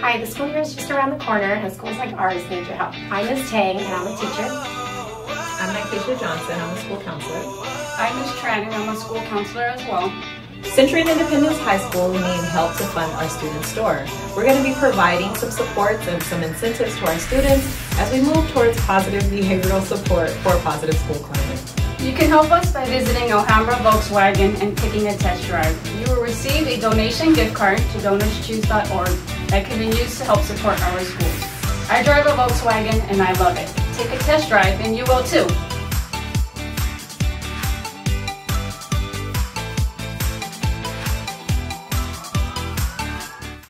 Hi, the school year is just around the corner, and schools like ours need your help. I'm Ms. Tang, and I'm a teacher. I'm Natasha Johnson, I'm a school counselor. I'm Ms. Tran, and I'm a school counselor as well. Century and Independence High School, we need help to fund our student store. We're going to be providing some supports and some incentives to our students as we move towards positive behavioral support for a positive school climate. You can help us by visiting Alhambra Volkswagen and taking a test drive. You will receive a donation gift card to DonorsChoose.org that can be used to help support our schools. I drive a Volkswagen and I love it. Take a test drive and you will too.